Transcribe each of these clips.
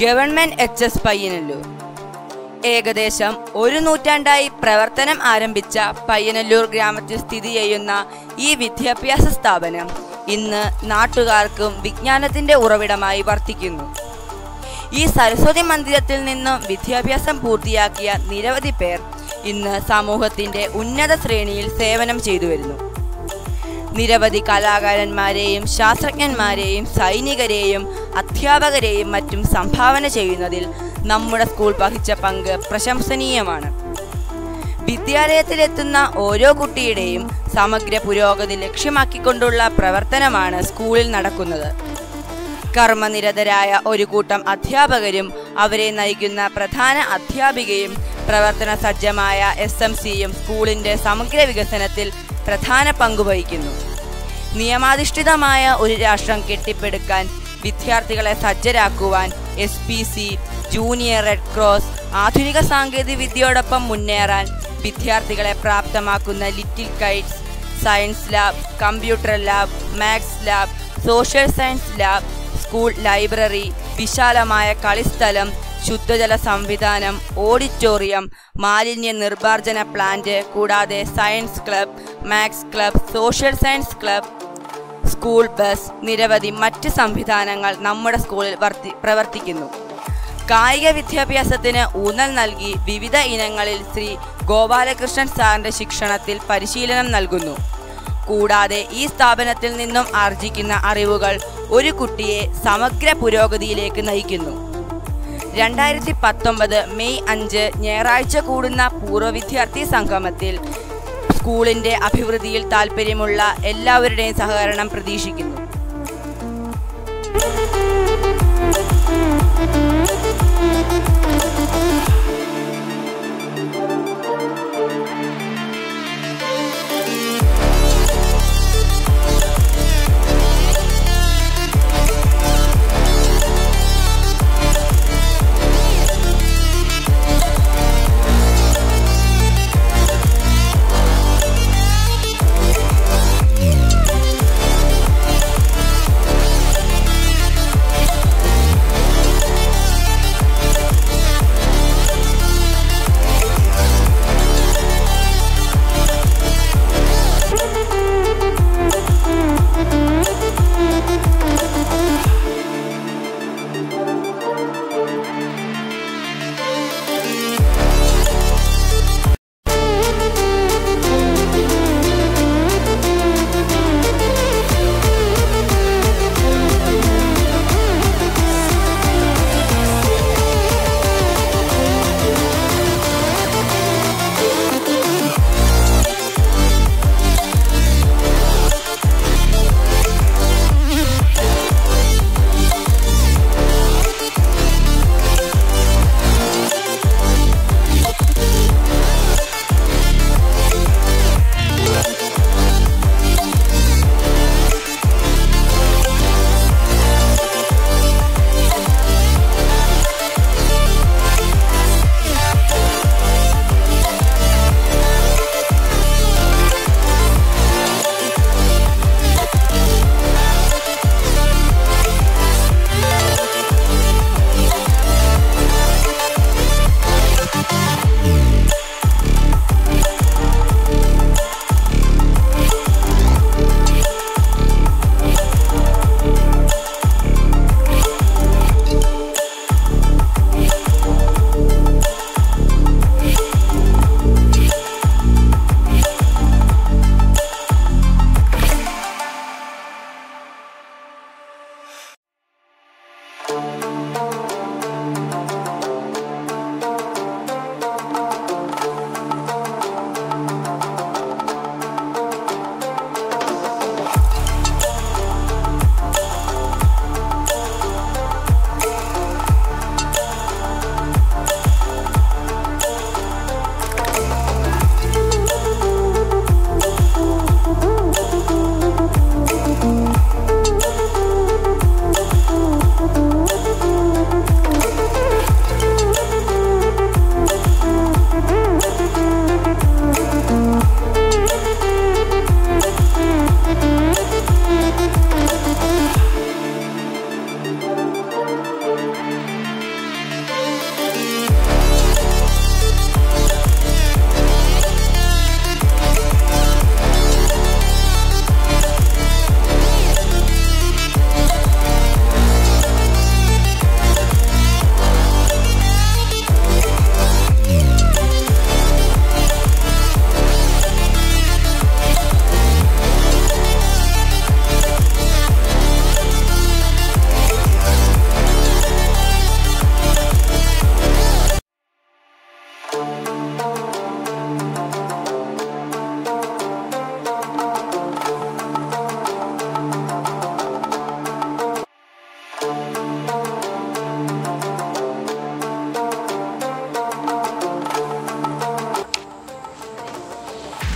Government H S Payyanallur. ഏകദേശം 100 നൂറ്റാണ്ടായി പ്രവർത്തനം ആരംഭിച്ച പയ്യനല്ലൂർ ഗ്രാമത്തിൽ സ്ഥിതി ചെയ്യുന്ന ഈ വിദ്യാഭ്യാസ സ്ഥാപനം ഇന്ന് നാട്ടുകാർക്കും വിജ്ഞാനത്തിൻ്റെ ഉറവിടമായി വർത്തിക്കുന്നു. ഈ സരസ്വതി മന്ദിരത്തിൽ നിന്നും വിദ്യാഭ്യാസം പൂർത്തിയാക്കിയ നിരവധി പേർ ഇന്ന് സമൂഹത്തിൻ്റെ ഉന്നത ശ്രേണിയിൽ സേവനം ചെയ്തു വരുന്നു. നിരവധി കലാകാരന്മാരെയും ശാസ്ത്രജ്ഞന്മാരെയും സൈനികരെയും അധ്യാപകരെയും മറ്റും സംഭാവന ചെയ്യുന്നതിൽ നമ്മുടെ സ്കൂൾ വഹിച്ച പങ്ക് പ്രശംസനീയമാണ്. വിദ്യാലയത്തിലെത്തുന്ന ഓരോ കുട്ടിയുടെയും സമഗ്ര പുരോഗതി ലക്ഷ്യമാക്കിക്കൊണ്ടുള്ള പ്രവർത്തനമാണ് സ്കൂളിൽ നടക്കുന്നത്. കർമ്മനിരതരായ ഒരു കൂട്ടം അധ്യാപകരും അവരെ നയിക്കുന്ന പ്രധാന അധ്യാപികയും പ്രവർത്തന സജ്ജമായ SMCയും സ്കൂളിൻ്റെ സമഗ്ര വികസനത്തിൽ പ്രധാന പങ്കുവഹിക്കുന്നു. നിയമാധിഷ്ഠിതമായ ഒരു രാഷ്ട്രം കെട്ടിപ്പടുക്കാൻ വിദ്യാർത്ഥികളെ സജ്ജരാക്കുവാൻ SPC, ജൂനിയർ റെഡ് ക്രോസ്, ആധുനിക സാങ്കേതികവിദ്യയോടൊപ്പം മുന്നേറാൻ വിദ്യാർത്ഥികളെ പ്രാപ്തമാക്കുന്ന little kites, science lab, computer lab, maths lab, social science lab, school library, വിശാലമായ കളിസ്ഥലം, ശുദ്ധജല സംവിധാനം, ഓഡിറ്റോറിയം, മാലിന്യ നിർമാർജന പ്ലാന്റ്, കൂടാതെ science club, maths club, social science club, school bus, നിരവധി മറ്റ് സംവിധാനങ്ങൾ നമ്മുടെ സ്കൂളിൽ പ്രവർത്തിക്കുന്നു. കായിക വിദ്യാഭ്യാസത്തിന് ഊന്നൽ നൽകി വിവിധ ഇനങ്ങളിൽ ശ്രീ ഗോപാലകൃഷ്ണൻ സാറിൻ്റെ ശിക്ഷണത്തിൽ പരിശീലനം നൽകുന്നു. കൂടാതെ ഈ സ്ഥാപനത്തിൽ നിന്നും ആർജിക്കുന്ന അറിവുകൾ ഒരു കുട്ടിയെ സമഗ്ര പുരോഗതിയിലേക്ക് നയിക്കുന്നു. 2019 മെയ് 5 ഞായറാഴ്ച കൂടുന്ന പൂർവ്വ വിദ്യാർത്ഥി സംഗമത്തിൽ സ്കൂളിൻ്റെ അഭിവൃദ്ധിയിൽ താൽപ്പര്യമുള്ള എല്ലാവരുടെയും സഹകരണം പ്രതീക്ഷിക്കുന്നു.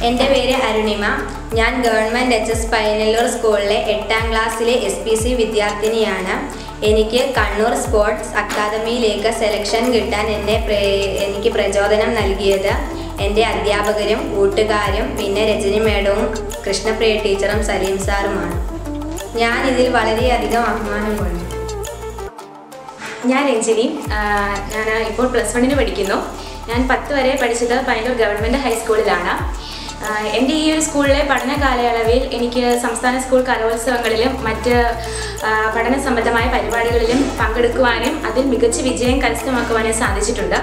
എൻ്റെ പേര് അരുണിമ. ഞാൻ ഗവൺമെൻറ് എച്ച്.എസ്. പയ്യന്നല്ലൂർ സ്കൂളിലെ 8ാം ക്ലാസ്സിലെ SPC വിദ്യാർത്ഥിനിയാണ്. എനിക്ക് കണ്ണൂർ സ്പോർട്സ് അക്കാദമിയിലേക്ക് സെലക്ഷൻ കിട്ടാൻ എനിക്ക് പ്രചോദനം നൽകിയത് എൻ്റെ അധ്യാപകരും കൂട്ടുകാരും പിന്നെ രജനി മേഡവും കൃഷ്ണപ്രിയ ടീച്ചറും സലീം സാറുമാണ്. ഞാൻ ഇതിൽ വളരെയധികം അഭിമാനം കൊണ്ടു. ഞാൻ രഞ്ജിനി, ഞാൻ ഇപ്പോൾ +1 പഠിക്കുന്നു. ഞാൻ 10 വരെ പഠിച്ചത് പയ്യന്നൂർ ഗവൺമെൻറ് ഹൈസ്കൂളിലാണ്. എൻ്റെ ഈ ഒരു സ്കൂളിലെ പഠന കാലയളവിൽ എനിക്ക് സംസ്ഥാന സ്കൂൾ കലോത്സവങ്ങളിലും മറ്റ് പഠന സംബന്ധമായ പരിപാടികളിലും പങ്കെടുക്കുവാനും അതിൽ മികച്ച വിജയം കരസ്ഥമാക്കുവാനും സാധിച്ചിട്ടുണ്ട്.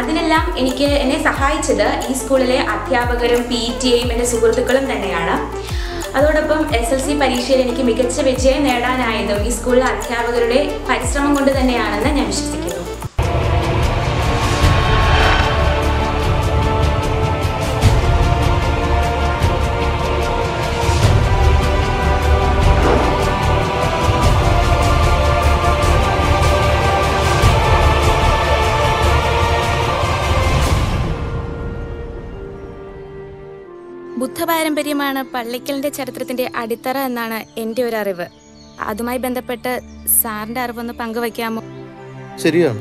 അതിനെല്ലാം എന്നെ സഹായിച്ചത് ഈ സ്കൂളിലെ അധ്യാപകരും PTAയും എൻ്റെ സുഹൃത്തുക്കളും തന്നെയാണ്. അതോടൊപ്പം SLC പരീക്ഷയിൽ എനിക്ക് മികച്ച വിജയം നേടാനായതും ഈ സ്കൂളിലെ അധ്യാപകരുടെ പരിശ്രമം കൊണ്ട് തന്നെയാണെന്ന് ഞാൻ വിശ്വസിക്കുന്നു. ബുദ്ധപാരമ്പര്യമാണ് പള്ളിക്കലിൻ്റെ ചരിത്രത്തിൻ്റെ അടിത്തറ എന്നാണ് എൻ്റെ ഒരു അറിവ്. അതുമായി ബന്ധപ്പെട്ട് സാറിൻ്റെ അറിവൊന്ന് പങ്കുവയ്ക്കാമോ? ശരിയാണ്,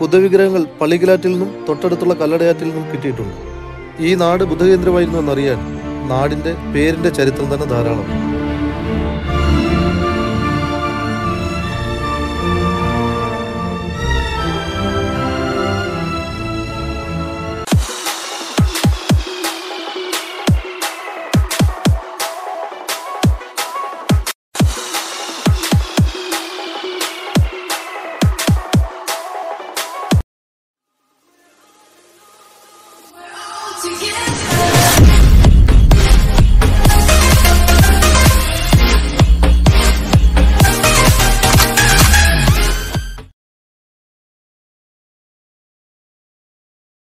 ബുദ്ധവിഗ്രഹങ്ങൾ പള്ളിക്കലാറ്റിൽ നിന്നും തൊട്ടടുത്തുള്ള കല്ലടയാറ്റിൽ നിന്നും കിട്ടിയിട്ടുണ്ട്. ഈ നാട് ബുദ്ധകേന്ദ്രമായിരുന്നു എന്നറിയാൻ നാടിൻ്റെ പേരിൻ്റെ ചരിത്രം തന്നെ ധാരാളം.